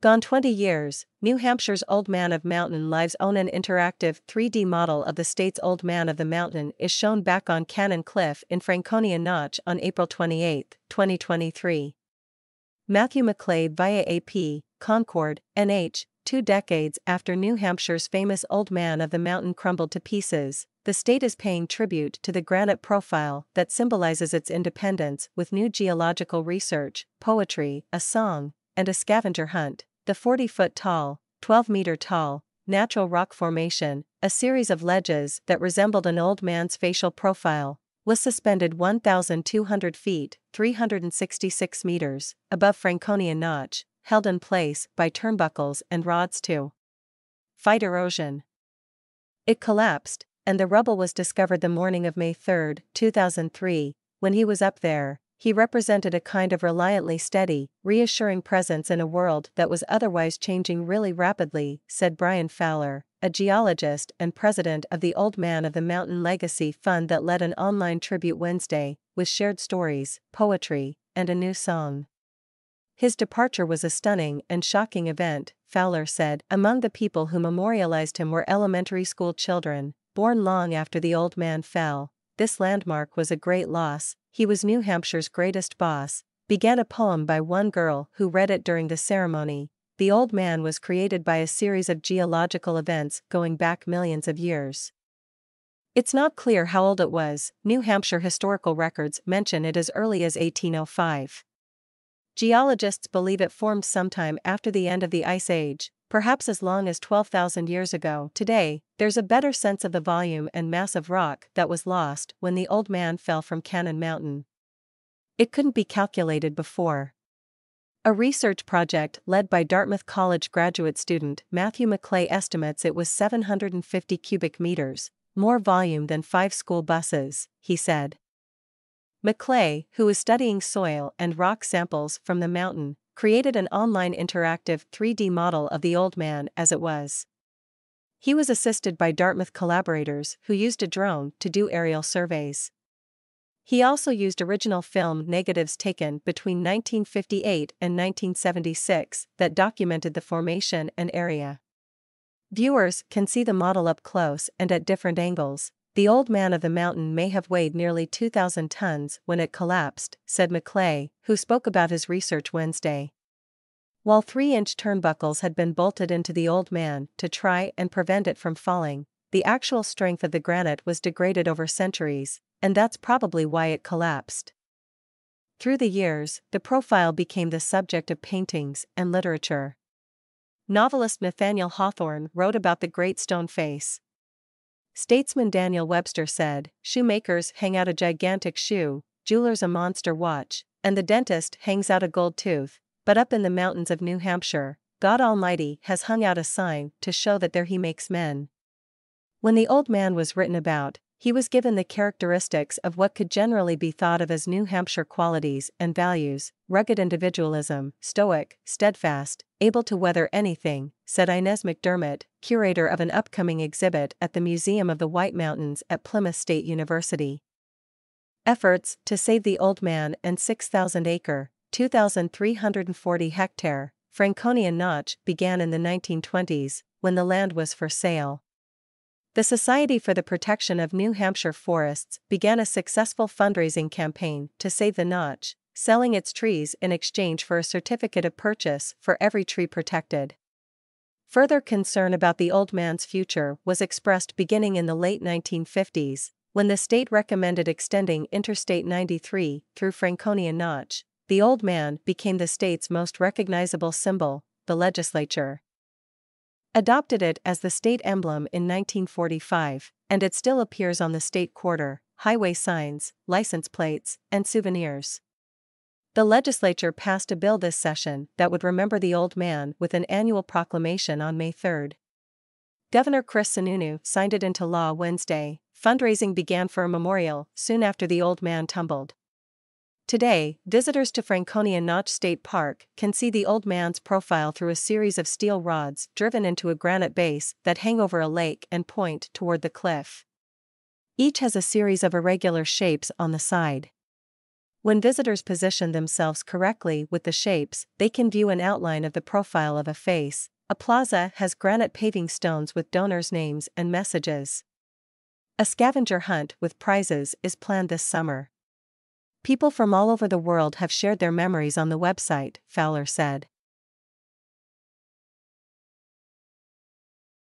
Gone 20 years, New Hampshire's Old Man of Mountain lives on an interactive 3D model of the state's Old Man of the Mountain is shown back on Cannon Cliff in Franconia Notch on April 28, 2023. Matthew McClay via AP, Concord, NH, 2 decades after New Hampshire's famous Old Man of the Mountain crumbled to pieces, the state is paying tribute to the granite profile that symbolizes its independence with new geological research, poetry, a song, and a scavenger hunt. The 40-foot tall, 12-meter tall, natural rock formation, a series of ledges that resembled an old man's facial profile, was suspended 1,200 feet, 366 meters, above Franconia Notch, held in place by turnbuckles and rods to fight erosion. It collapsed, and the rubble was discovered the morning of May 3, 2003, when he was up there. He represented a kind of reliably steady, reassuring presence in a world that was otherwise changing really rapidly, said Brian Fowler, a geologist and president of the Old Man of the Mountain Legacy Fund that led an online tribute Wednesday, with shared stories, poetry, and a new song. His departure was a stunning and shocking event, Fowler said. Among the people who memorialized him were elementary school children, born long after the old man fell. This landmark was a great loss. He was New Hampshire's greatest boss, began a poem by one girl who read it during the ceremony. The old man was created by a series of geological events going back millions of years. It's not clear how old it was. New Hampshire historical records mention it as early as 1805. Geologists believe it formed sometime after the end of the Ice Age, perhaps as long as 12,000 years ago. Today, there's a better sense of the volume and mass of rock that was lost when the old man fell from Cannon Mountain. It couldn't be calculated before. A research project led by Dartmouth College graduate student Matthew McClay estimates it was 750 cubic meters, more volume than 5 school buses, he said. McClay, who is studying soil and rock samples from the mountain, created an online interactive 3D model of the old man as it was. He was assisted by Dartmouth collaborators who used a drone to do aerial surveys. He also used original film negatives taken between 1958 and 1976 that documented the formation and area. Viewers can see the model up close and at different angles. The Old Man of the Mountain may have weighed nearly 2,000 tons when it collapsed, said McClay, who spoke about his research Wednesday. While 3-inch turnbuckles had been bolted into the Old Man to try and prevent it from falling, the actual strength of the granite was degraded over centuries, and that's probably why it collapsed. Through the years, the profile became the subject of paintings and literature. Novelist Nathaniel Hawthorne wrote about the Great Stone Face. Statesman Daniel Webster said, "Shoemakers hang out a gigantic shoe, jewelers a monster watch, and the dentist hangs out a gold tooth, but up in the mountains of New Hampshire, God Almighty has hung out a sign to show that there he makes men." When the old man was written about, he was given the characteristics of what could generally be thought of as New Hampshire qualities and values: rugged individualism, stoic, steadfast, able to weather anything, said Inez McDermott, curator of an upcoming exhibit at the Museum of the White Mountains at Plymouth State University. Efforts to save the old man and 6,000-acre, 2,340-hectare, Franconia Notch began in the 1920s, when the land was for sale. The Society for the Protection of New Hampshire Forests began a successful fundraising campaign to save the notch, selling its trees in exchange for a certificate of purchase for every tree protected. Further concern about the old man's future was expressed beginning in the late 1950s, when the state recommended extending Interstate 93 through Franconia Notch. The old man became the state's most recognizable symbol. The legislature adopted it as the state emblem in 1945, and it still appears on the state quarter, highway signs, license plates, and souvenirs. The legislature passed a bill this session that would remember the old man with an annual proclamation on May 3. Governor Chris Sununu signed it into law Wednesday. Fundraising began for a memorial soon after the old man tumbled. Today, visitors to Franconia Notch State Park can see the old man's profile through a series of steel rods driven into a granite base that hang over a lake and point toward the cliff. Each has a series of irregular shapes on the side. When visitors position themselves correctly with the shapes, they can view an outline of the profile of a face. A plaza has granite paving stones with donors' names and messages. A scavenger hunt with prizes is planned this summer. People from all over the world have shared their memories on the website, Fowler said.